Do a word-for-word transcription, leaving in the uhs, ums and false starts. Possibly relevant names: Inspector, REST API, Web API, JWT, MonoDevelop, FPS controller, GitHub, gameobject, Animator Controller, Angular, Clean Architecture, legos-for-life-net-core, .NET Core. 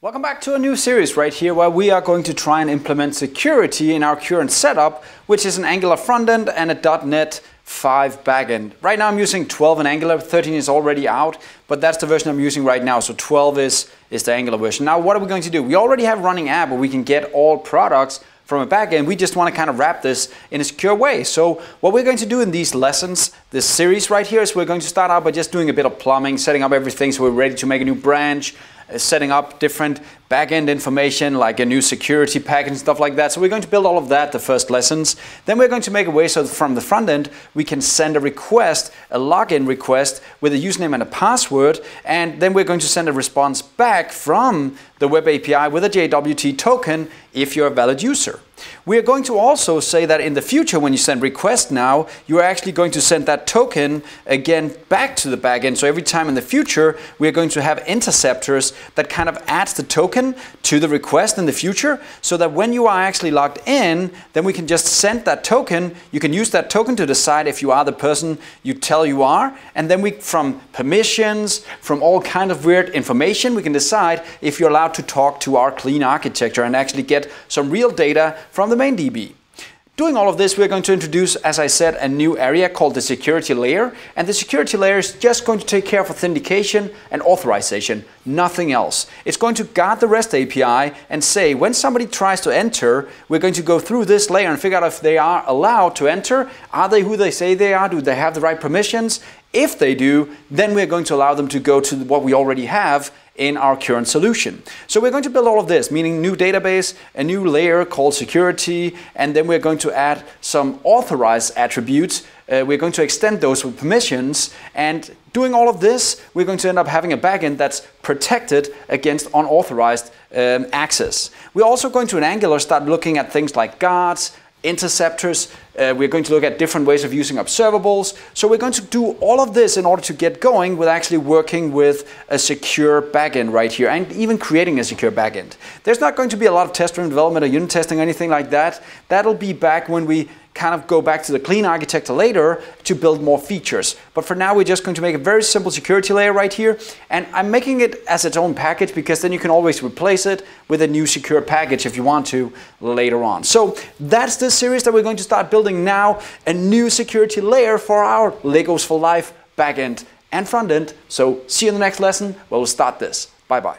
Welcome back to a new series right here where we are going to try and implement security in our current setup, which is an Angular front end and a dot NET five backend. Right now I'm using twelve in Angular, thirteen is already out, but that's the version I'm using right now, so twelve is, is the Angular version. Now what are we going to do? We already have running app where we can get all products from a backend. We just want to kind of wrap this in a secure way. So what we're going to do in these lessons, this series right here, is we're going to start out by just doing a bit of plumbing, setting up everything so we're ready to make a new branch, setting up different backend information like a new security package and stuff like that. So we're going to build all of that, the first lessons. Then we're going to make a way so that from the front end we can send a request, a login request with a username and a password, and then we're going to send a response back from the web A P I with a J W T token if you're a valid user. We are going to also say that in the future when you send request now, you are actually going to send that token again back to the backend. So every time in the future, we are going to have interceptors that kind of adds the token to the request in the future, so that when you are actually logged in, then we can just send that token. You can use that token to decide if you are the person you tell you are, and then we, from permissions, from all kind of weird information, we can decide if you're allowed to talk to our clean architecture and actually get some real data from the main D B. Doing all of this, we're going to introduce, as I said, a new area called the security layer, and the security layer is just going to take care of authentication and authorization, nothing else. It's going to guard the REST A P I and say when somebody tries to enter, we're going to go through this layer and figure out if they are allowed to enter. Are they who they say they are? Do they have the right permissions? If they do, then we're going to allow them to go to what we already have in our current solution. So we're going to build all of this, meaning new database, a new layer called security, and then we're going to add some authorized attributes. Uh, we're going to extend those with permissions, and doing all of this, we're going to end up having a backend that's protected against unauthorized um, access. We're also going to, in Angular, start looking at things like guards, interceptors. Uh, we're going to look at different ways of using observables. So we're going to do all of this in order to get going with actually working with a secure backend right here, and even creating a secure backend. There's not going to be a lot of test-driven development or unit testing or anything like that. That'll be back when we kind of go back to the clean architecture later to build more features. But for now, we're just going to make a very simple security layer right here, and I'm making it as its own package because then you can always replace it with a new secure package if you want to later on. So that's the series that we're going to start building now, a new security layer for our Legos for Life backend and front end. So see you in the next lesson where we'll start this. Bye bye.